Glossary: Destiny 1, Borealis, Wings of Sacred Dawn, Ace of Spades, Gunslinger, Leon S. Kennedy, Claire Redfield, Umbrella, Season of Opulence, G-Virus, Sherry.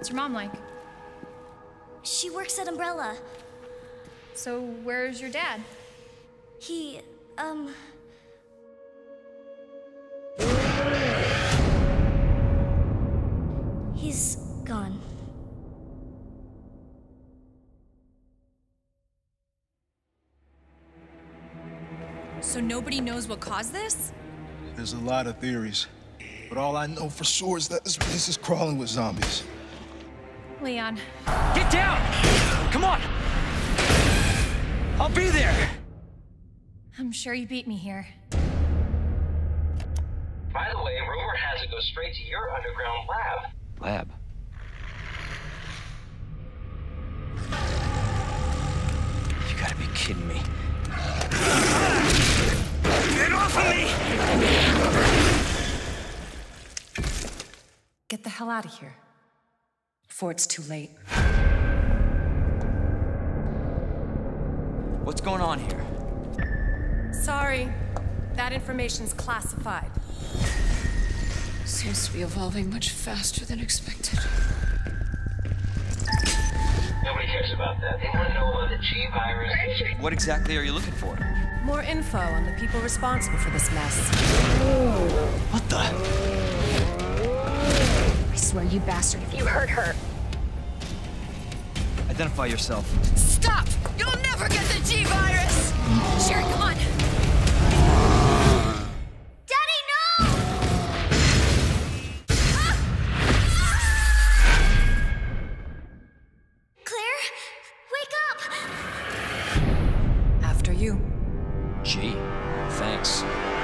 What's your mom like? She works at Umbrella. So where's your dad? He, he's gone. So nobody knows what caused this? There's a lot of theories, but all I know for sure is that this place is crawling with zombies. Leon. Get down! Come on! I'll be there! I'm sure you beat me here. By the way, rumor has it goes straight to your underground lab. Lab? You gotta be kidding me. Get off of me! Get the hell out of here. Before it's too late. What's going on here? Sorry. That information's classified. Seems to be evolving much faster than expected. Nobody cares about that. They want to know about the G-Virus. What exactly are you looking for? More info on the people responsible for this mess. What the? I swear, you bastard, if you hurt her. Identify yourself. Stop! You'll never get the G-Virus! Sherry, come on! Daddy, no! Ah! Ah! Claire, wake up! After you. Gee, thanks.